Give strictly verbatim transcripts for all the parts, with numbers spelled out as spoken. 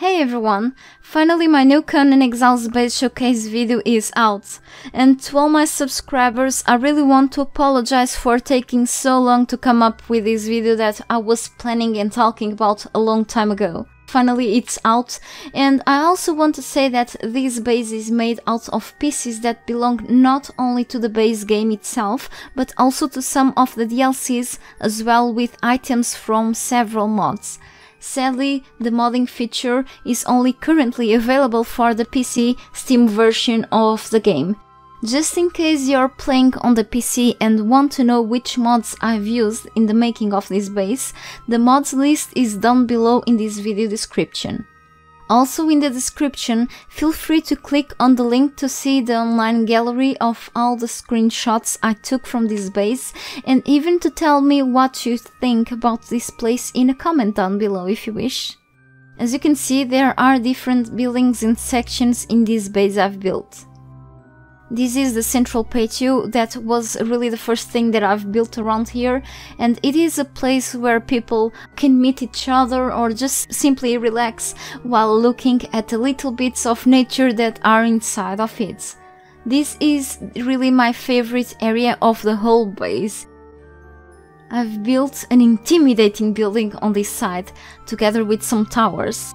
Hey everyone! Finally my new Conan Exiles base showcase video is out, and to all my subscribers I really want to apologize for taking so long to come up with this video that I was planning and talking about a long time ago. Finally it's out, and I also want to say that this base is made out of pieces that belong not only to the base game itself, but also to some of the D L Cs, as well with items from several mods. Sadly, the modding feature is only currently available for the P C Steam version of the game. Just in case you're playing on the P C and want to know which mods I've used in the making of this base, the mods list is down below in this video description. Also in the description, feel free to click on the link to see the online gallery of all the screenshots I took from this base, and even to tell me what you think about this place in a comment down below if you wish. As you can see, there are different buildings and sections in this base I've built. This is the central patio that was really the first thing that I've built around here, and it is a place where people can meet each other or just simply relax while looking at the little bits of nature that are inside of it. This is really my favorite area of the whole base. I've built an intimidating building on this side, together with some towers.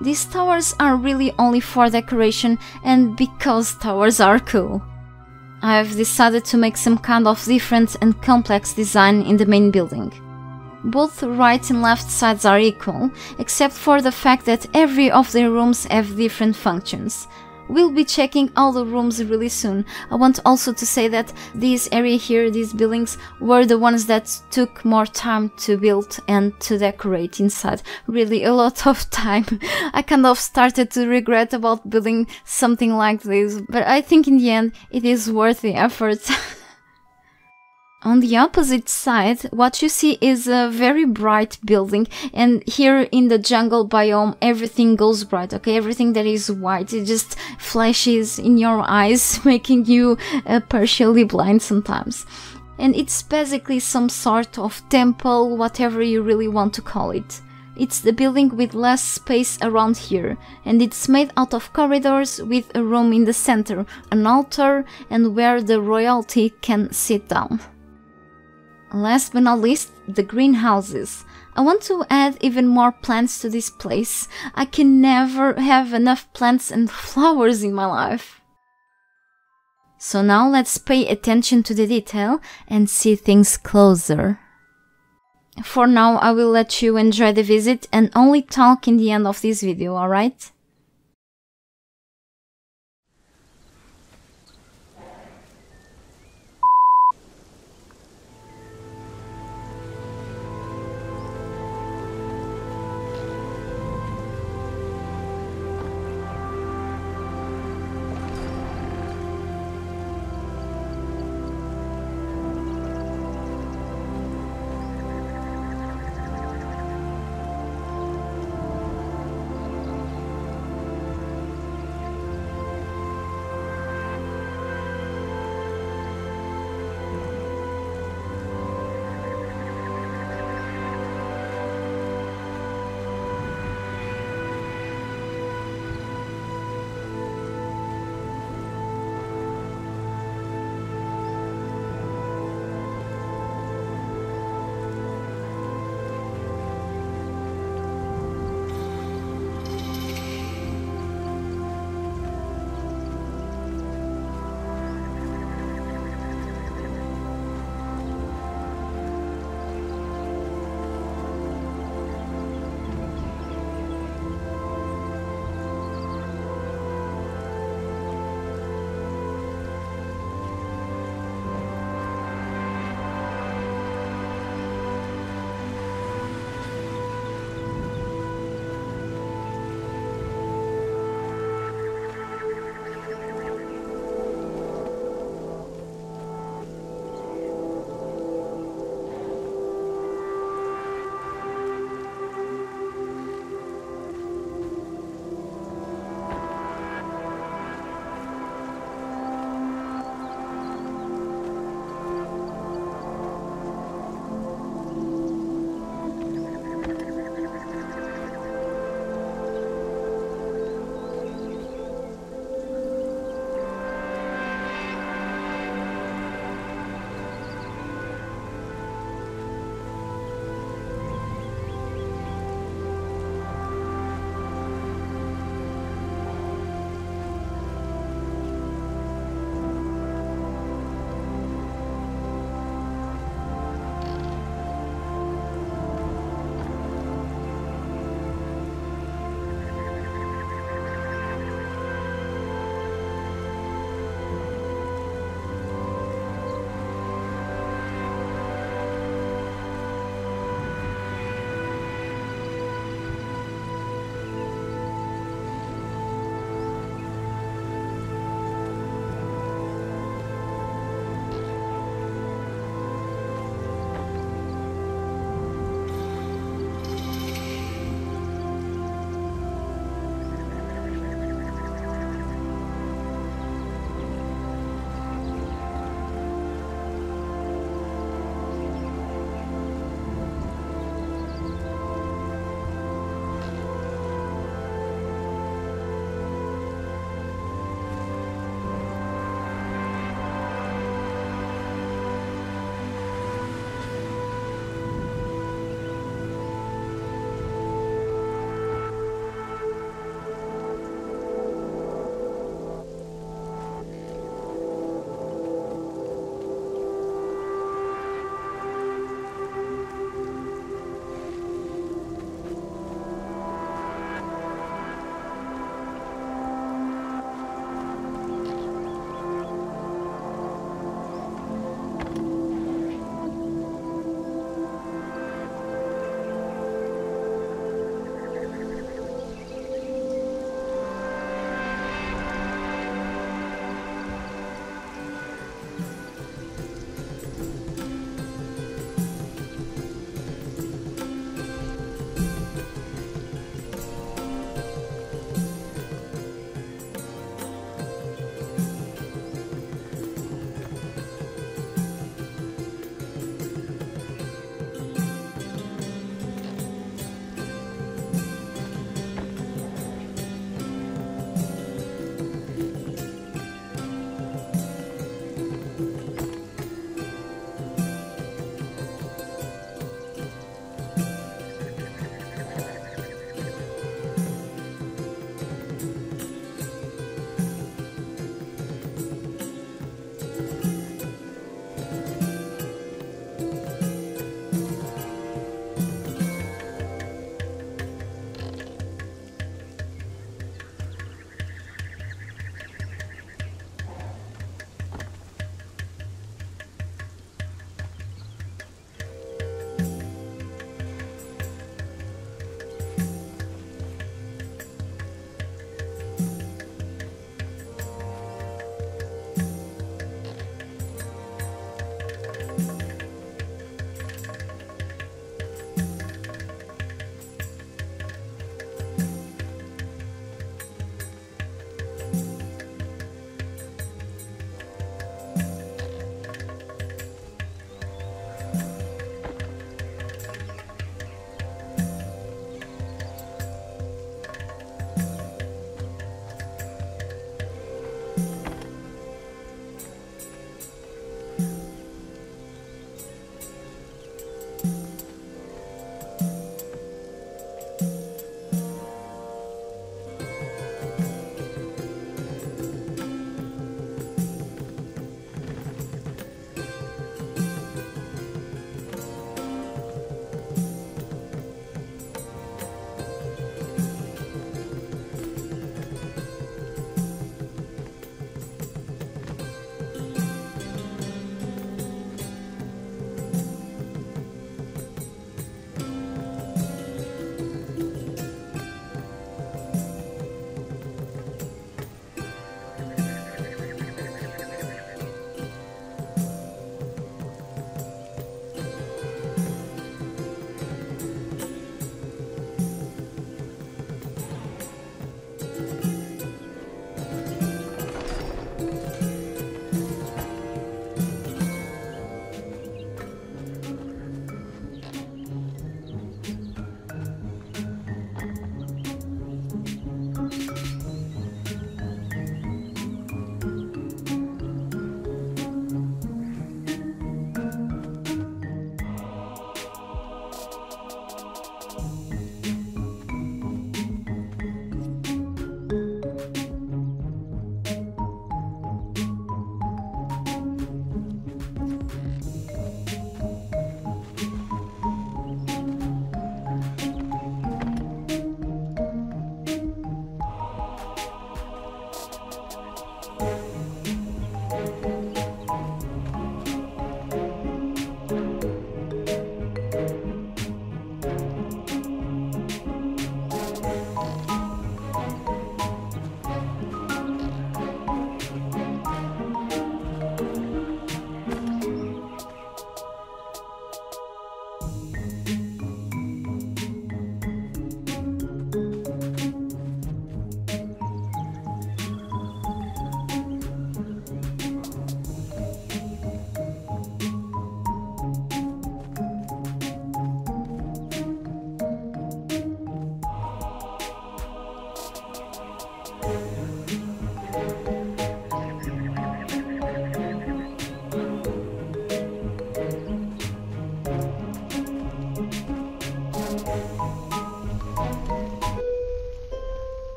These towers are really only for decoration and because towers are cool. I've decided to make some kind of different and complex design in the main building. Both right and left sides are equal, except for the fact that every of the rooms have different functions. We'll be checking all the rooms really soon. I want also to say that this area here, these buildings, were the ones that took more time to build and to decorate inside. Really a lot of time. I kind of started to regret about building something like this, but I think in the end it is worth the effort. On the opposite side, what you see is a very bright building, and here in the jungle biome everything goes bright, okay? Everything that is white, it just flashes in your eyes, making you uh, partially blind sometimes. And it's basically some sort of temple, whatever you really want to call it. It's the building with less space around here, and it's made out of corridors with a room in the center, an altar, and where the royalty can sit down. Last but not least, the greenhouses. I want to add even more plants to this place. I can never have enough plants and flowers in my life. So now let's pay attention to the detail and see things closer. For now, I will let you enjoy the visit and only talk in the end of this video, alright?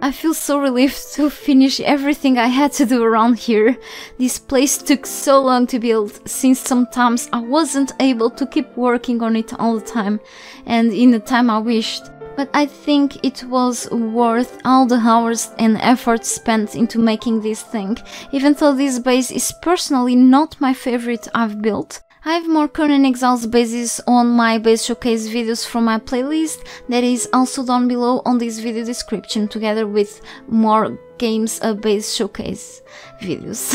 I feel so relieved to finish everything I had to do around here. This place took so long to build, since sometimes I wasn't able to keep working on it all the time and in the time I wished. But I think it was worth all the hours and effort spent into making this thing, even though this base is personally not my favorite I've built. I have more Conan Exiles bases on my base showcase videos from my playlist, that is also down below on this video description, together with more games uh, base showcase videos.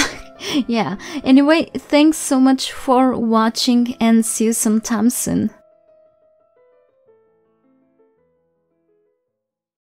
Yeah, anyway, thanks so much for watching and see you sometime soon.